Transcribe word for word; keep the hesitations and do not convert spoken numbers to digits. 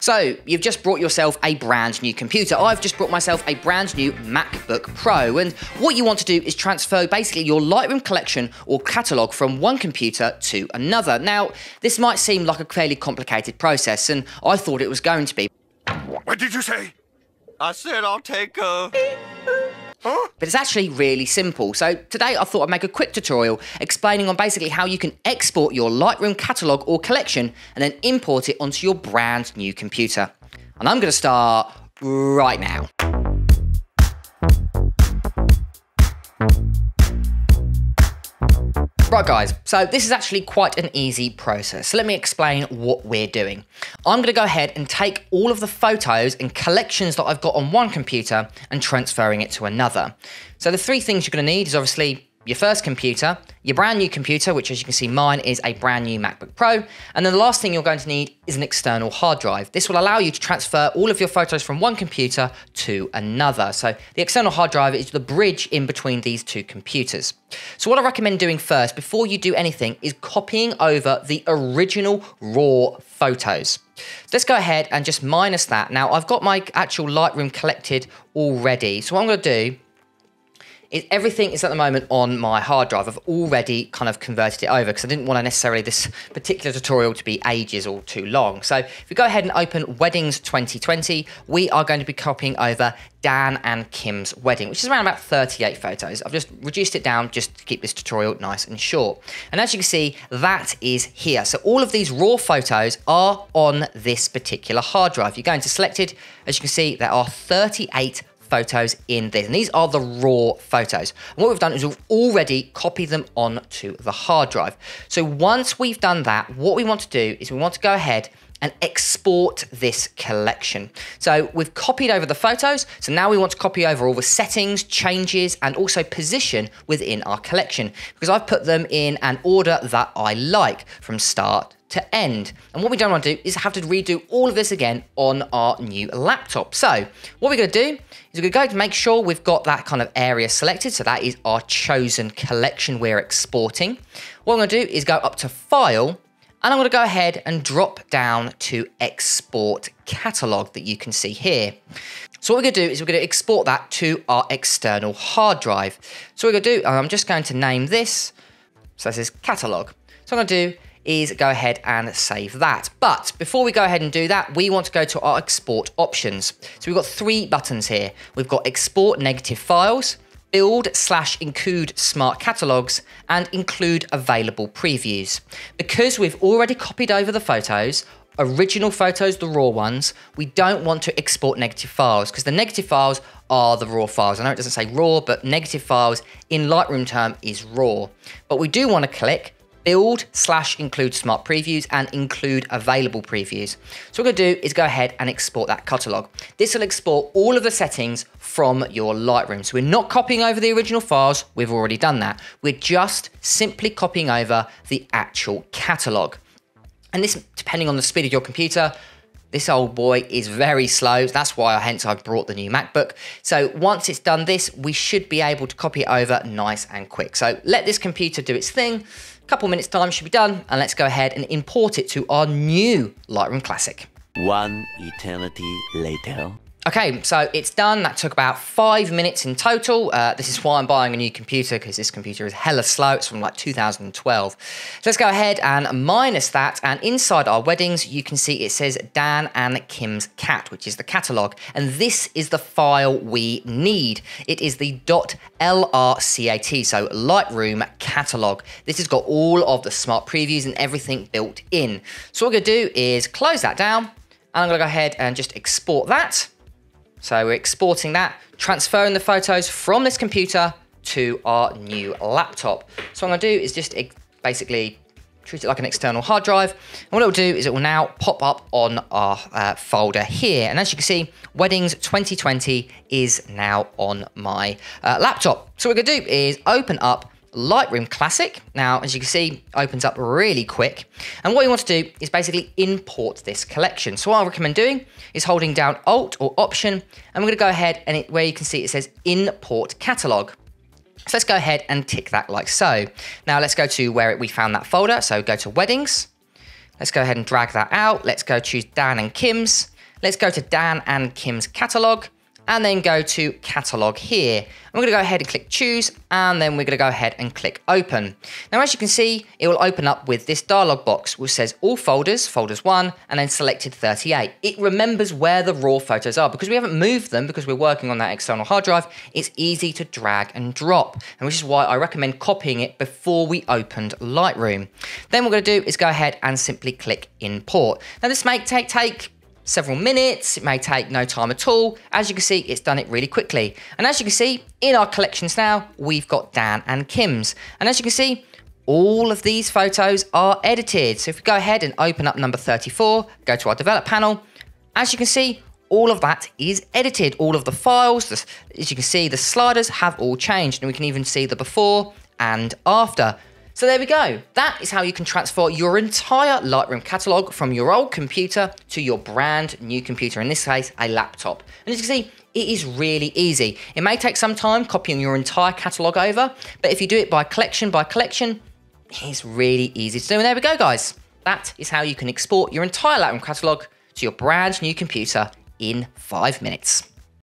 So, you've just brought yourself a brand new computer. I've just brought myself a brand new MacBook Pro, and what you want to do is transfer basically your Lightroom collection or catalogue from one computer to another. Now, this might seem like a fairly complicated process, and I thought it was going to be. What did you say? I said I'll take a... Huh? But it's actually really simple. So today I thought I'd make a quick tutorial explaining on basically how you can export your Lightroom catalogue or collection and then import it onto your brand new computer. And I'm going to start right now. Right guys, so this is actually quite an easy process. So let me explain what we're doing. I'm gonna go ahead and take all of the photos and collections that I've got on one computer and transferring it to another. So the three things you're gonna need is obviously your first computer, your brand new computer, which as you can see mine is a brand new MacBook Pro. And then the last thing you're going to need is an external hard drive. This will allow you to transfer all of your photos from one computer to another. So the external hard drive is the bridge in between these two computers. So what I recommend doing first, before you do anything, is copying over the original raw photos. So let's go ahead and just minus that. Now I've got my actual Lightroom collected already. So what I'm gonna do is everything is at the moment on my hard drive. I've already kind of converted it over because I didn't want to necessarily this particular tutorial to be ages or too long. So if we go ahead and open Weddings twenty twenty, we are going to be copying over Dan and Kim's wedding, which is around about thirty-eight photos. I've just reduced it down just to keep this tutorial nice and short. And as you can see, that is here. So all of these raw photos are on this particular hard drive. You're going to selected, as you can see, there are thirty-eight photos in this, and these are the raw photos. And what we've done is we've already copied them onto the hard drive. So once we've done that, what we want to do is we want to go ahead and export this collection. So we've copied over the photos, so now we want to copy over all the settings, changes, and also position within our collection, because I've put them in an order that I like from start to end. And what we don't want to do is have to redo all of this again on our new laptop. So what we're going to do is we're going to make sure we've got that kind of area selected. So that is our chosen collection we're exporting. What I'm going to do is go up to File, and I'm going to go ahead and drop down to Export Catalog that you can see here. So what we're going to do is we're going to export that to our external hard drive. So what we're going to do, I'm just going to name this. So this is Catalog. So what I'm going to do is go ahead and save that. But before we go ahead and do that, we want to go to our export options. So we've got three buttons here. We've got export negative files, build slash include smart catalogs, and include available previews. Because we've already copied over the photos, original photos, the raw ones, we don't want to export negative files because the negative files are the raw files. I know it doesn't say raw, but negative files in Lightroom term is raw. But we do want to click build slash include smart previews and include available previews. So what we're gonna do is go ahead and export that catalog. This will export all of the settings from your Lightroom. So we're not copying over the original files, we've already done that. We're just simply copying over the actual catalog. And this, depending on the speed of your computer, this old boy is very slow. That's why hence I brought the new MacBook. So once it's done this, we should be able to copy it over nice and quick. So let this computer do its thing. Couple minutes time should be done, and let's go ahead and import it to our new Lightroom Classic. One eternity later. Okay, so it's done. That took about five minutes in total. Uh, this is why I'm buying a new computer, because this computer is hella slow. It's from like two thousand twelve. So let's go ahead and minus that. And inside our weddings, you can see it says Dan and Kim's cat, which is the catalog. And this is the file we need. It is the .lrcat, so Lightroom catalog. This has got all of the smart previews and everything built in. So what we're gonna do is close that down, and I'm gonna go ahead and just export that. So we're exporting that, transferring the photos from this computer to our new laptop. So what I'm gonna do is just basically treat it like an external hard drive. And what it'll do is it will now pop up on our uh, folder here. And as you can see, Weddings twenty twenty is now on my uh, laptop. So what we're gonna do is open up Lightroom Classic. Now, as you can see, opens up really quick. And what you want to do is basically import this collection. So what I recommend doing is holding down Alt or Option, and we're going to go ahead and it, where you can see it says Import Catalog. So let's go ahead and tick that like so. Now let's go to where we found that folder. So go to weddings. Let's go ahead and drag that out. Let's go choose Dan and Kim's. Let's go to Dan and Kim's catalog and then go to catalog here. I'm gonna go ahead and click choose and then we're gonna go ahead and click open. Now, as you can see, it will open up with this dialog box which says all folders, folders one, and then selected thirty-eight. It remembers where the raw photos are because we haven't moved them because we're working on that external hard drive. It's easy to drag and drop, and which is why I recommend copying it before we opened Lightroom. Then what we're gonna do is go ahead and simply click import. Now this may take, take, several minutes, it may take no time at all. As you can see, it's done it really quickly. And as you can see, in our collections now, we've got Dan and Kim's. And as you can see, all of these photos are edited. So if we go ahead and open up number thirty-four, go to our develop panel, as you can see, all of that is edited. All of the files, as you can see, the sliders have all changed, and we can even see the before and after. So there we go. That is how you can transfer your entire Lightroom catalog from your old computer to your brand new computer, in this case, a laptop. And as you can see, it is really easy. It may take some time copying your entire catalog over, but if you do it by collection by collection, it's really easy to do. And there we go, guys. That is how you can export your entire Lightroom catalog to your brand new computer in five minutes.